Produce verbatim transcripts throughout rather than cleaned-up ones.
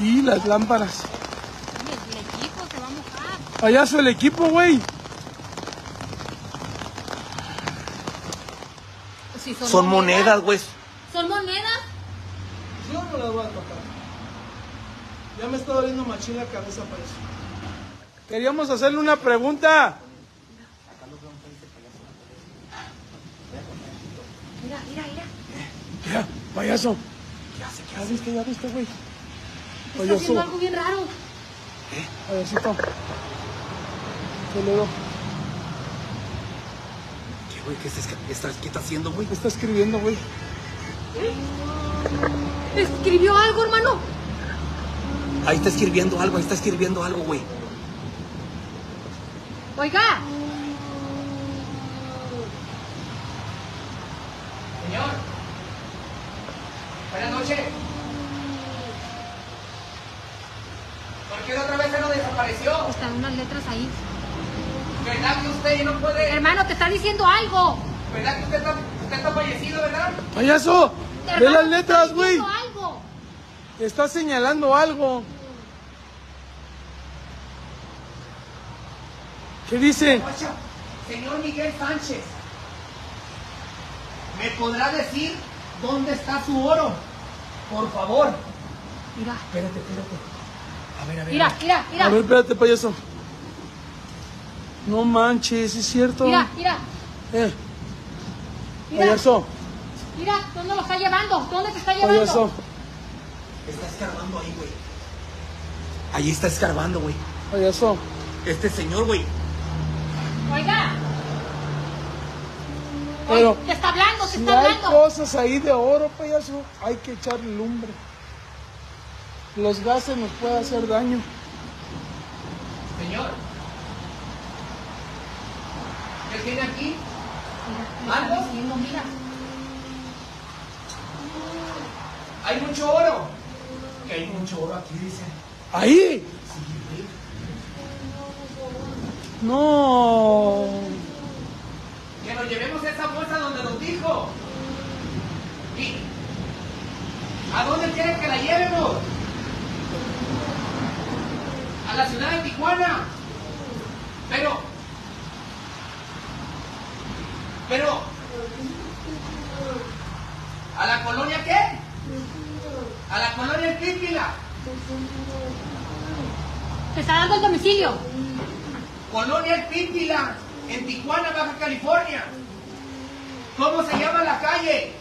Y las lámparas. El equipo se va a mojar. Payaso, el equipo, güey. Si son, son monedas, güey. ¿Son monedas? Yo no las voy a tocar. Ya me está doliendo machín la cabeza para eso. Queríamos hacerle una pregunta. Mira, mira, mira. Mira, payaso. ¿Qué hace? ¿Qué hace? ¿Qué hace este güey? Está haciendo algo bien raro. ¿Eh? Payasito. ¿Qué le doy? ¿Qué, güey? ¿Qué, es, qué, está, ¿Qué está haciendo, güey? ¿Qué está escribiendo, güey? ¿Eh? ¿Escribió algo, hermano? Ahí está escribiendo algo, ahí está escribiendo algo, güey. Oiga. Señor. Buenas noches. ¿Por qué otra vez se nos desapareció? Están unas letras ahí. ¿Verdad que usted no puede...? Hermano, te está diciendo algo. ¿Verdad que usted está, usted está fallecido, verdad? ¡Payaso! ¡Ve las letras, güey! Está señalando algo. ¿Qué dice? Señor Miguel Sánchez, ¿me podrá decir dónde está su oro? Por favor. Mira. Espérate, espérate. A ver, a ver. Mira, mira, mira. A ver, espérate, payaso. No manches, ¿es cierto? Mira, mira. Eh. Mira. Payaso. Mira, ¿dónde lo está llevando? ¿Dónde te está llevando? Payaso. Está escarbando ahí, güey. Ahí está escarbando, güey. Payaso. Este señor, güey. Oiga. Pero te está hablando, te si está hablando. Hay cosas ahí de oro, payaso. Hay que echarle lumbre. Los gases nos pueden hacer daño. Señor. ¿Qué tiene aquí? ¿Algo? Mira, mira. Hay mucho oro. Que hay mucho oro aquí, dice. ¿Ahí? Sí, güey. No. Que nos llevemos a esa bolsa donde nos dijo. ¿Y a dónde quieres que la llevemos? A la ciudad de Tijuana. Pero. Pero. ¿A la colonia qué? A la colonia Pípila. Te está dando el domicilio. Colonia Pípila, en Tijuana, Baja California. ¿Cómo se llama la calle?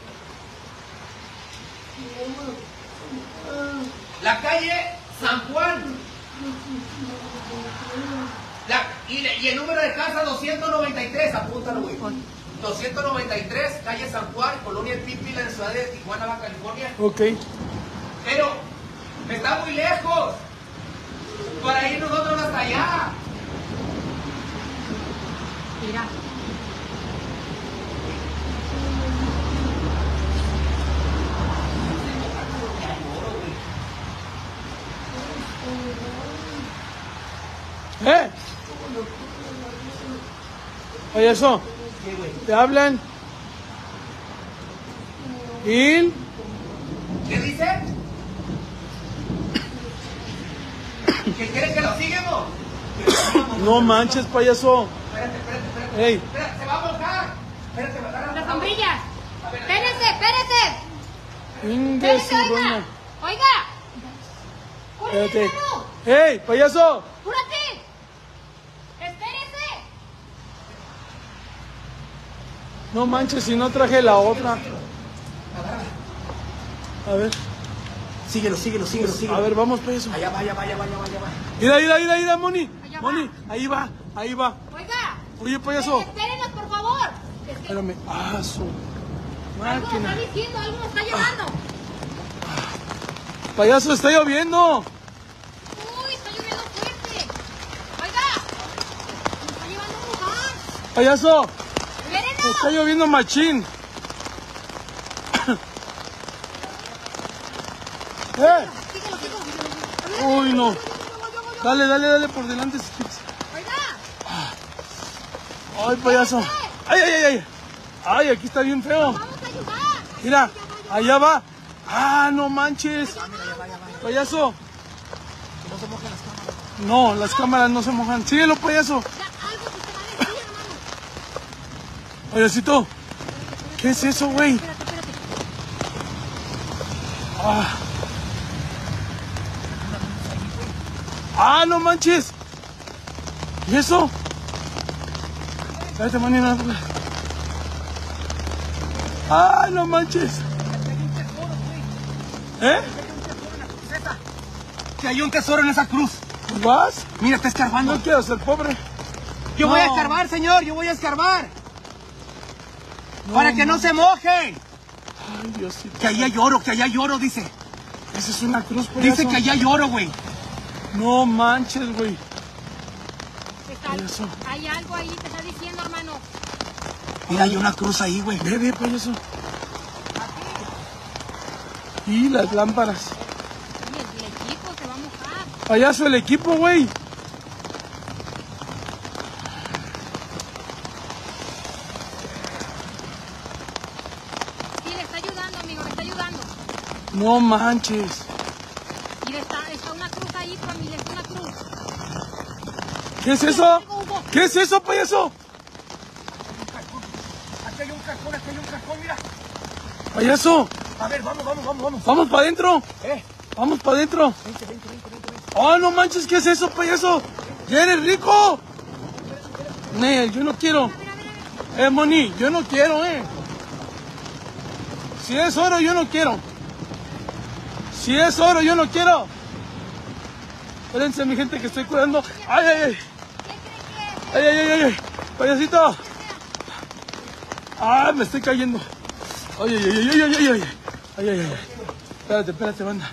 La calle San Juan. La, y, y el número de casa doscientos noventa y tres, apúntalo, güey. doscientos noventa y tres, calle San Juan, colonia Pípila, en Ciudad de Tijuana, Baja California. Ok. Pero está muy lejos para ir nosotros hasta allá. Mira. ¿Eh? Oye, eso. Te hablan. ¿Y? ¿Qué dice? ¿Que quieren que lo sigamos? No manches, payaso. Espérate, espérate, espérate. Ey. Espérate, se va a mojar. Espérate, va a dar las sombrillas. Espérate, espérate. Espérate, oiga. Oiga. Espérate. ¡Ey, payaso! ¡Cúrate! ¡Espérese! No manches, si no traje la otra. A ver. Síguelo, síguelo, síguelo, síguelo. A ver, vamos, payaso. Allá va, allá va, allá va, allá va, allá va. Ida, ida, ida, ida, Moni. Allá Moni, va. Ahí va, ahí va. Oiga. Oye, payaso. Espérenos, por favor. Es que... Espérame. Ah, su máquina. Algo nos está diciendo, algo nos está llevando. Ah. Payaso, está lloviendo. Uy, está lloviendo fuerte. Oiga. Nos está llevando a un lugar. Payaso. Espérenos. Nos está lloviendo machín. ¡Eh! ¡Uy, no! Dale, dale, dale por delante. ¡Ay, payaso! ¡Ay, ay, ay! ¡Ay, aquí está bien feo! ¡Mira! ¡Allá va! ¡Ah, no manches! ¡Payaso! se mojen las cámaras. No, las cámaras no se mojan. Síguelo, payaso. Payasito, ¿qué es eso, güey? Espérate, espérate. Ah. Ah, no manches. ¿Y eso? Cállate, manina. Ah, no manches. ¿Eh? Que hay un tesoro en esa cruz. ¿Vas? Mira, está escarbando. No quiero ser pobre. Yo no. voy a escarbar, señor. Yo voy a escarbar. No, para que no, no se mojen. Ay, Diosito. Que allá hay oro, que allá hay oro, dice. Esa es una cruz, por Dice eso. que allá hay oro, güey. No manches, güey. Payaso. Hay algo ahí, te está diciendo, hermano. Mira, hay una cruz ahí, güey. Ve, ve, payaso. Y las lámparas. Payaso, el equipo, güey. Sí, le está ayudando, amigo, le está ayudando. No manches. Y está, está una cruz ahí, familia, está una cruz. ¿Qué es eso? ¿Qué es eso, payaso? Aquí hay un cajón, aquí hay un cajón, mira. Payaso. A ver, vamos, vamos, vamos, vamos. Vamos para adentro. Eh. Vamos para adentro. Vente, vente, vente, vente. ¡Oh, no manches! ¿Qué es eso, payaso? ¡Ya eres rico! Nel, yo no quiero. Eh, Moni, yo no quiero, eh. Si es oro, yo no quiero. Si es oro, yo no quiero. Espérense, mi gente, que estoy curando. ¡Ay, ay, ay! ¡Ay, ay, ay, ay! ¡Payasito! ¡Ah, me estoy cayendo! ¡Ay, ay, ay, ay, ay, ay! ¡Ay, ay, ay! Espérate, espérate, banda.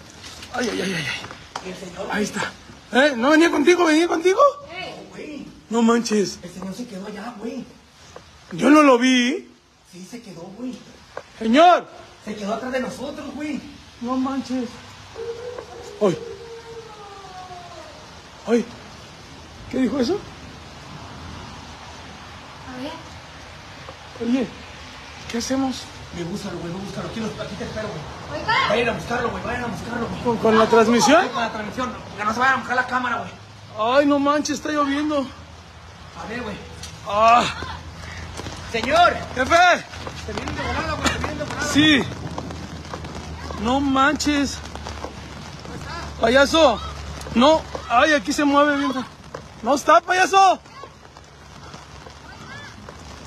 ¡Ay, ay, ay, ay! Ahí está. ¿Eh? ¿No venía contigo? ¿Venía contigo? Hey. No manches. El señor se quedó allá, güey. Yo no lo vi. Sí, se quedó, güey. Señor. Se quedó atrás de nosotros, güey. No manches. Ay. Ay. ¿Qué dijo eso? A ver. Oye, ¿qué hacemos? Me búscalo, güey, me búscalo. Aquí, aquí te espero, güey. Vayan a buscarlo, güey, vayan a buscarlo, güey. ¿Con, ¿Con la transmisión? Sí, con la transmisión. Que no se vayan a mojar la cámara, güey. Ay, no manches, está lloviendo. A ver, güey. Ah. Señor. Jefe. Se vienen de volada, güey, se vienen de volada. Sí. No manches. ¿Cómo está? Payaso. No. Ay, aquí se mueve bien. No está, payaso.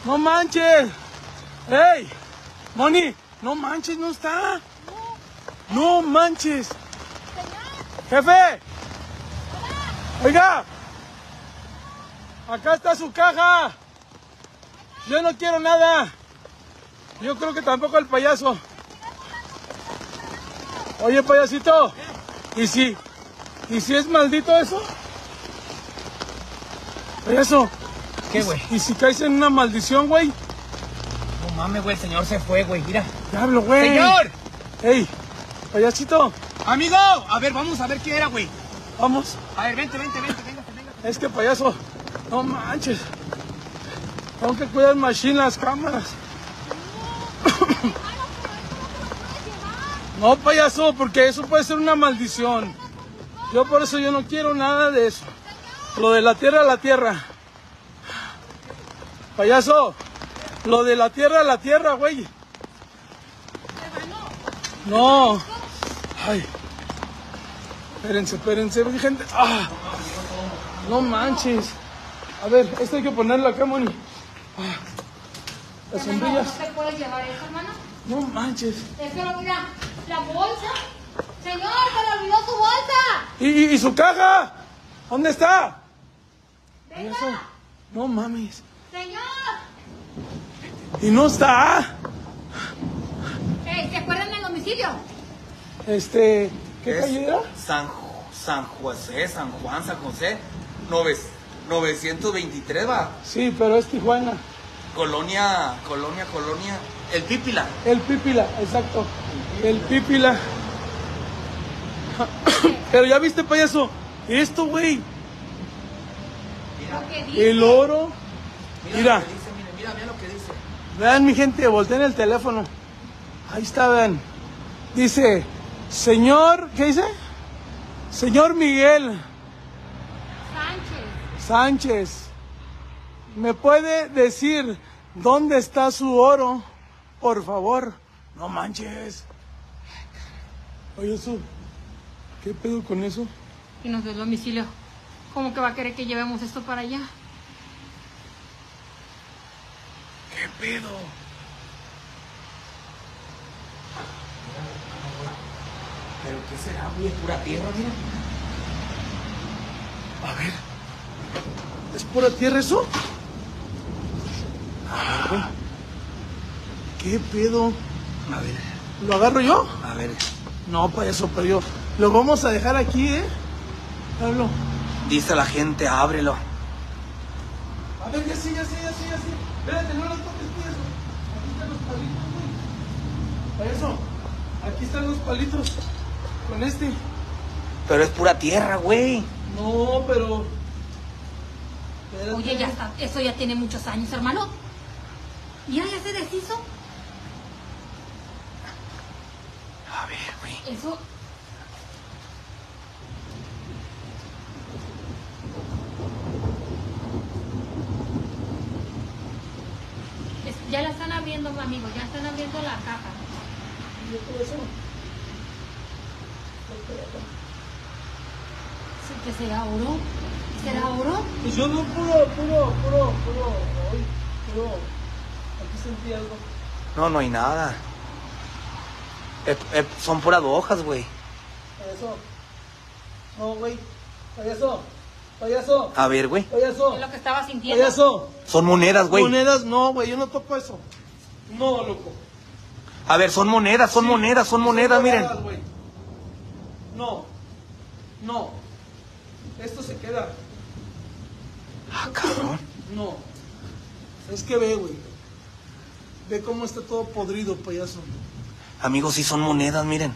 No manches. Ey. Moni, no manches, no está. No, no manches. Señor. Jefe. Hola. Oiga. Acá está su caja. Hola. Yo no quiero nada. Yo creo que tampoco el payaso. Oye, payasito. ¿Y si? ¿Y si es maldito eso? Payaso. ¿Qué, güey? ¿Y si caes en una maldición, güey? Mame, güey, el señor se fue, güey, mira. Diablo, güey. ¡Señor! ¡Ey! Payasito. ¡Amigo! A ver, vamos a ver qué era, güey. Vamos. A ver, vente, vente, vente, venga, venga. Es que, payaso, no manches. Tengo que cuidar machine las cámaras. No, payaso, porque eso puede ser una maldición. Yo por eso yo no quiero nada de eso. Lo de la tierra a la tierra. Payaso. Lo de la tierra a la tierra, güey. No. Ay. Espérense, espérense, gente. Ah. No manches. A ver, esto hay que ponerlo acá, Moni. Ah. Las sombrillas. No te puedes llevar eso, hermano. No manches. Es que mira, la bolsa. Señor, se le olvidó su bolsa. ¿Y, y, y su caja? ¿Dónde está? Venga. No mames. Señor. Y no está. ¿Se acuerdan del domicilio? Este, ¿qué calle era? San, San José, San Juan, San José, novecientos veintitrés, va. Sí, pero es Tijuana. Colonia, colonia, colonia. El Pípila. El Pípila, exacto. El Pípila. Pero ya viste, payaso, esto, güey. El oro. Mira. Mira, mira lo que dice. Vean, mi gente, volteen el teléfono. Ahí está, vean. Dice, señor, ¿qué dice? Señor Miguel Sánchez. Sánchez, ¿me puede decir dónde está su oro, por favor? No manches. Oye, eso, ¿qué pedo con eso? Y nos dio el domicilio. ¿Cómo que va a querer que llevemos esto para allá? ¿Qué pedo? ¿Pero qué será, güey? ¿Es pura tierra, mira? A ver. ¿Es pura tierra eso? A ver, güey. ¿Qué pedo? A ver. ¿Lo agarro yo? A ver. No, payaso, pero yo. Lo vamos a dejar aquí, ¿eh? Pablo. Dice la gente, ábrelo. A ver, ya sí, ya sí, ya sí, ya sí. Espérate, no las toques, payaso. Aquí están los palitos, güey. Payaso, aquí están los palitos. Con este. Pero es pura tierra, güey. No, pero... Espérate. Oye, ya está. Eso ya tiene muchos años, hermano. Mira, ya se deshizo. A ver, güey. Eso... Ya la están abriendo, amigo, ya están abriendo la caja. ¿Qué será, oro? ¿Será oro? Pues yo no, puro, puro, puro, puro, puro. Aquí sentí algo. No, no hay nada. Eh, eh, son puras hojas, güey. Payaso. No, güey. Payaso. Payaso. A ver, güey. Payaso. Es lo que estaba sintiendo. Payaso. Son monedas, güey. Monedas, no, güey. Yo no toco eso. No, loco. A ver, son monedas, son sí, monedas, son monedas, miren. Wey. No. No. Esto se queda. Ah, cabrón. No. Es que ve, güey. Ve cómo está todo podrido, payaso. Amigos, sí son monedas, miren.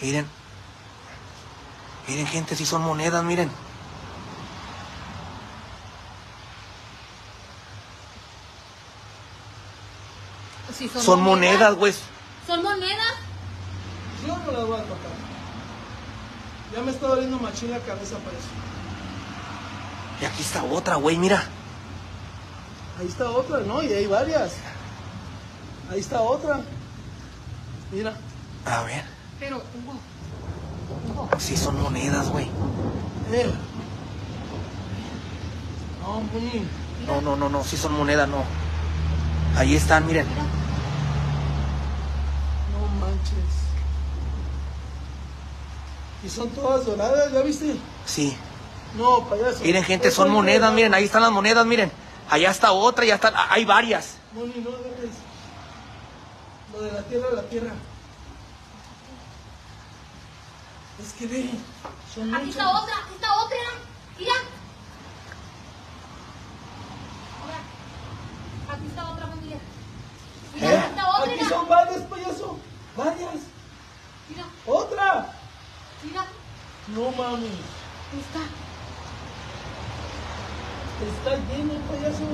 Miren. Miren, gente, si son monedas, miren. Si son, son monedas, güey. ¿Son monedas? Yo no las voy a tocar. Ya me está doliendo machín la cabeza para eso. Y aquí está otra, güey, mira. Ahí está otra, ¿no? Y hay varias. Ahí está otra. Mira. A ver. Pero, Hugo... Sí, son monedas, güey. Eh. No, güey. No, no, no, no, sí son monedas, no. Ahí están, miren. No manches. Y son todas doradas, ¿ya viste? Sí. No, payaso. Miren, gente, son monedas, miren, ahí están las monedas, miren. Allá está otra, ya están, hay varias. No, ni no, dejes. Lo de la tierra, la tierra. Es que ve, son aquí muchas. Está otra, aquí está otra, mira. Aquí está otra familia. Mira, ¿eh? Aquí está otra. Aquí mira. Son varias, payaso. Varias. Mira. Otra. Mira. No mami. Está. Está lleno, payaso. Aquí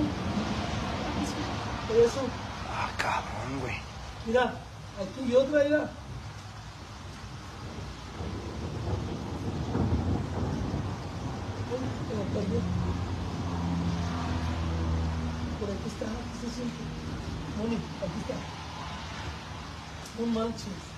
está. Payaso. Ah, cabrón, güey. Mira, aquí hay otra, mira. Por aquí está, aquí se siente. Moni, aquí está. No manches.